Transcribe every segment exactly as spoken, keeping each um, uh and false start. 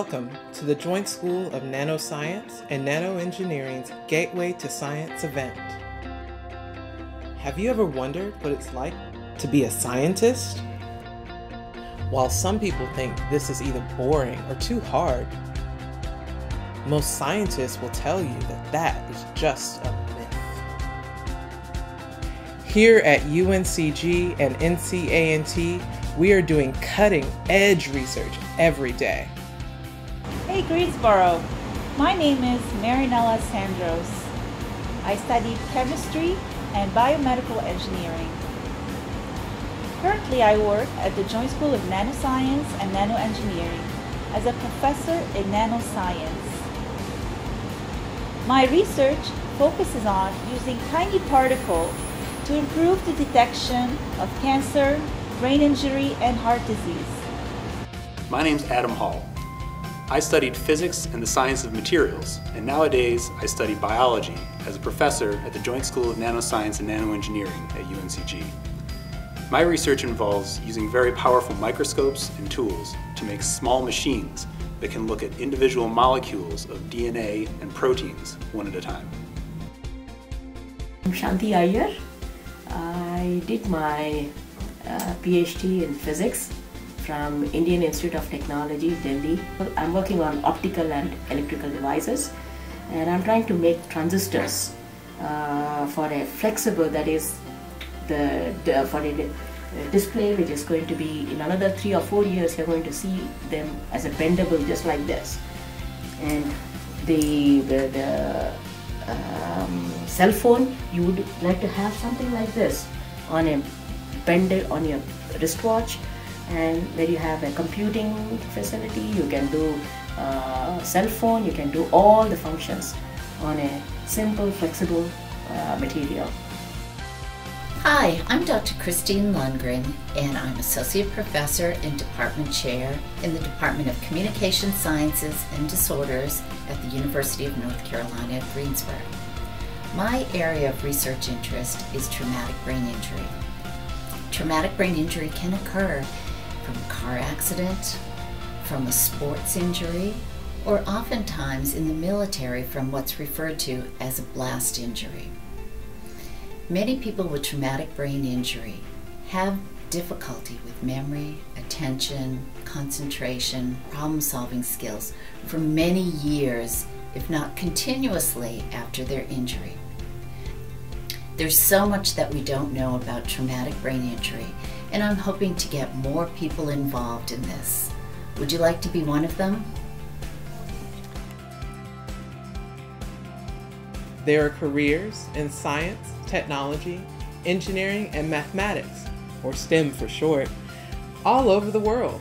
Welcome to the Joint School of Nanoscience and Nanoengineering's Gateway to Science event. Have you ever wondered what it's like to be a scientist? While some people think this is either boring or too hard, most scientists will tell you that that is just a myth. Here at U N C G and N C A N T, we are doing cutting-edge research every day. Hey Greensboro, my name is Marinella Sandros. I studied chemistry and biomedical engineering. Currently I work at the Joint School of Nanoscience and Nanoengineering as a professor in nanoscience. My research focuses on using tiny particles to improve the detection of cancer, brain injury, and heart disease. My name is Adam Hall. I studied physics and the science of materials, and nowadays I study biology as a professor at the Joint School of Nanoscience and Nanoengineering at U N C G. My research involves using very powerful microscopes and tools to make small machines that can look at individual molecules of D N A and proteins one at a time. I'm Shanthi Iyer. I did my uh, PhD in physics from Indian Institute of Technology, Delhi. I'm working on optical and electrical devices, and I'm trying to make transistors uh, for a flexible, that is, the, the for a, a display which is going to be, in another three or four years, you're going to see them as a bendable, just like this. And the, the, the um, cell phone, you would like to have something like this on a bended, on your wristwatch. And where you have a computing facility, you can do uh, cell phone, you can do all the functions on a simple, flexible uh, material. Hi, I'm Doctor Kristine Lundgren, and I'm Associate Professor and Department Chair in the Department of Communication Sciences and Disorders at the University of North Carolina at Greensboro. My area of research interest is traumatic brain injury. Traumatic brain injury can occur from a car accident, from a sports injury, or oftentimes in the military from what's referred to as a blast injury. Many people with traumatic brain injury have difficulty with memory, attention, concentration, problem-solving skills for many years, if not continuously, after their injury. There's so much that we don't know about traumatic brain injury, and I'm hoping to get more people involved in this. Would you like to be one of them? There are careers in science, technology, engineering, and mathematics, or STEM for short, all over the world.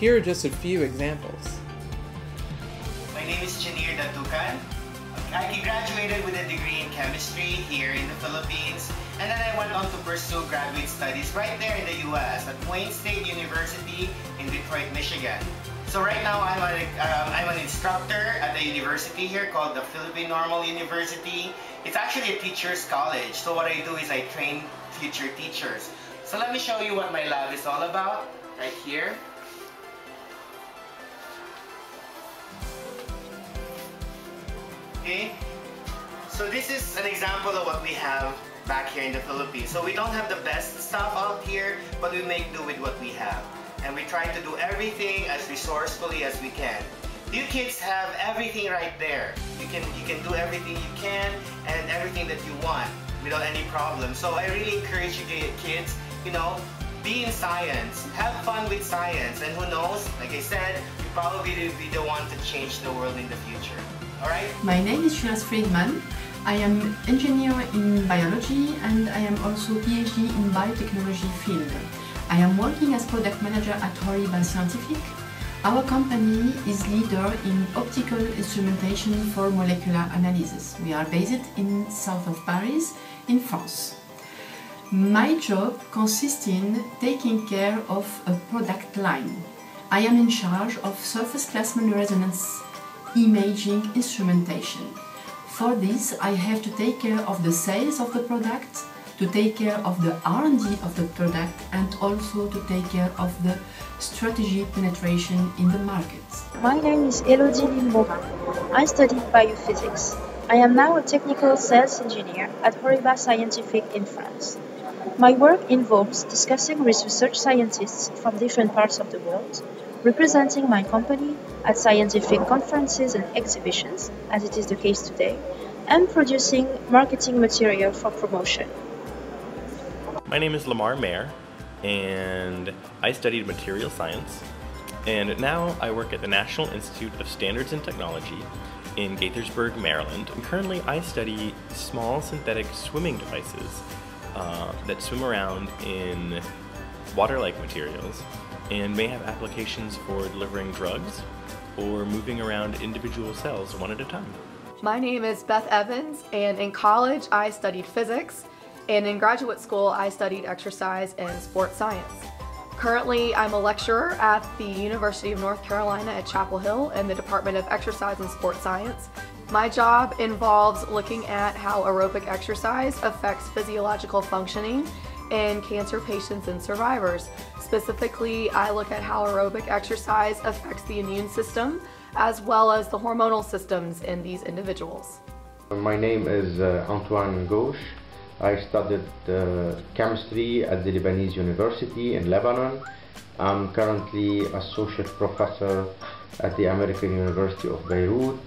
Here are just a few examples. My name is Janir Datukan. I graduated with a degree in chemistry here in the Philippines, and then I went on to pursue graduate studies right there in the U S at Wayne State University in Detroit, Michigan. So right now I'm, a, um, I'm an instructor at a university here called the Philippine Normal University. It's actually a teacher's college, so what I do is I train future teachers. So let me show you what my lab is all about right here. Okay. So this is an example of what we have back here in the Philippines. So we don't have the best stuff out here, but we make do with what we have. And we try to do everything as resourcefully as we can. You kids have everything right there. You can, you can do everything you can and everything that you want without any problem. So I really encourage you kids, you know, be in science, have fun with science, and who knows, like I said, you probably will be the one to change the world in the future. All right. My name is Shira Friedman. I am an engineer in biology and I am also PhD in biotechnology field. I am working as product manager at Horiba Scientific. Our company is leader in optical instrumentation for molecular analysis. We are based in south of Paris, in France. My job consists in taking care of a product line. I am in charge of surface plasmon resonance imaging instrumentation. For this, I have to take care of the sales of the product, to take care of the R and D of the product and also to take care of the strategy penetration in the market. My name is Elodie Limborin. I studied biophysics. I am now a technical sales engineer at Horiba Scientific in France. My work involves discussing with research scientists from different parts of the world, representing my company at scientific conferences and exhibitions, as it is the case today, and producing marketing material for promotion. My name is Lamar Mayer, and I studied material science, and now I work at the National Institute of Standards and Technology in Gaithersburg, Maryland. And currently I study small synthetic swimming devices uh, that swim around in water-like materials and may have applications for delivering drugs or moving around individual cells one at a time. My name is Beth Evans, and in college I studied physics, and in graduate school I studied exercise and sports science. Currently I'm a lecturer at the University of North Carolina at Chapel Hill in the Department of Exercise and Sports Science. My job involves looking at how aerobic exercise affects physiological functioning in cancer patients and survivors. Specifically, I look at how aerobic exercise affects the immune system as well as the hormonal systems in these individuals. My name is uh, Antoine Gauche. I studied uh, chemistry at the Lebanese University in Lebanon. I'm currently associate professor at the American University of Beirut.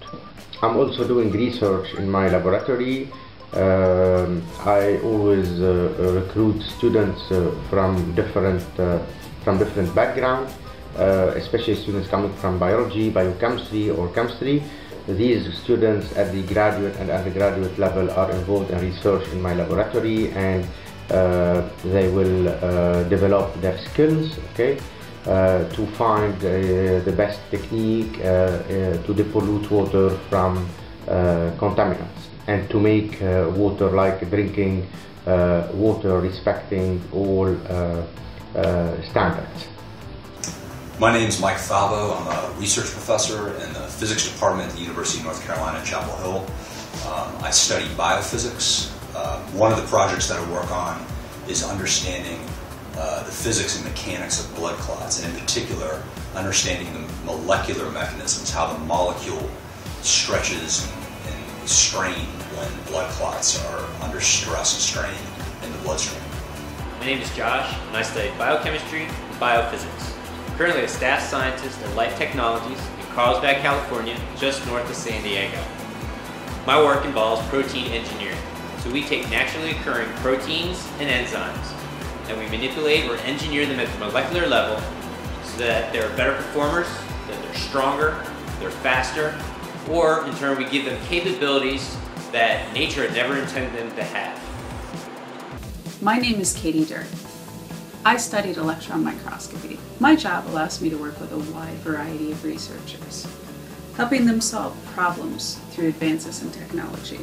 I'm also doing research in my laboratory. Um, I always uh, recruit students uh, from different uh, from different backgrounds, uh, especially students coming from biology, biochemistry, or chemistry. These students at the graduate and undergraduate level are involved in research in my laboratory, and uh, they will uh, develop their skills, okay, uh, to find uh, the best technique uh, uh, to depollute water from uh, contaminants, and to make uh, water like drinking uh, water respecting all uh, uh, standards. My name is Mike Favo. I'm a research professor in the physics department at the University of North Carolina, Chapel Hill. Um, I study biophysics. Uh, one of the projects that I work on is understanding uh, the physics and mechanics of blood clots, and in particular, understanding the molecular mechanisms, how the molecule stretches and strain when blood clots are under stress and strain in the bloodstream. My name is Josh, and I study biochemistry and biophysics. I'm currently a staff scientist at Life Technologies in Carlsbad, California, just north of San Diego. My work involves protein engineering, so we take naturally occurring proteins and enzymes, and we manipulate or engineer them at the molecular level so that they're better performers, that they're stronger, they're faster, or in turn we give them capabilities that nature had never intended them to have. My name is Katie Dirk. I studied electron microscopy. My job allows me to work with a wide variety of researchers, helping them solve problems through advances in technology.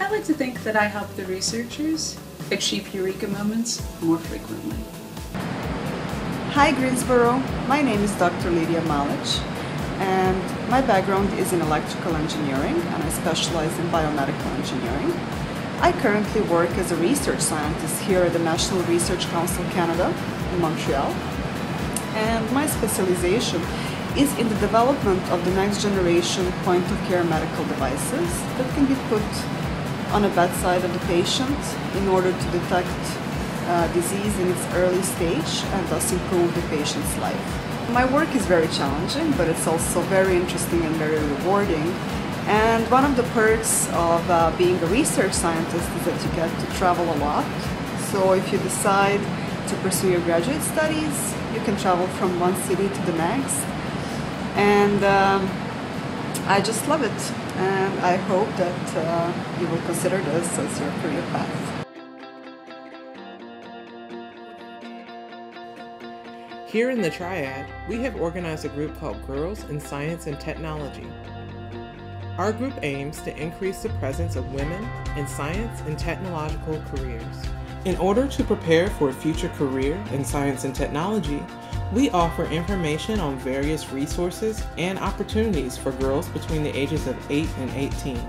I like to think that I help the researchers achieve eureka moments more frequently. Hi Greensboro, my name is Doctor Lydia Malich, and my background is in electrical engineering, and I specialize in biomedical engineering. I currently work as a research scientist here at the National Research Council Canada in Montreal, and my specialization is in the development of the next generation point-of-care medical devices that can be put on a bedside of the patient in order to detect uh, disease in its early stage and thus improve the patient's life. My work is very challenging, but it's also very interesting and very rewarding. And one of the perks of uh, being a research scientist is that you get to travel a lot. So if you decide to pursue your graduate studies, you can travel from one city to the next. And um, I just love it. And I hope that uh, you will consider this as your career path. Here in the Triad, we have organized a group called Girls in Science and Technology. Our group aims to increase the presence of women in science and technological careers. In order to prepare for a future career in science and technology, we offer information on various resources and opportunities for girls between the ages of eight and eighteen.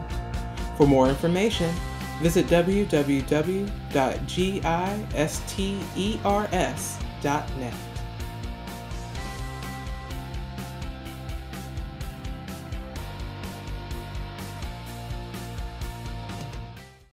For more information, Visit w w w dot gisters dot net.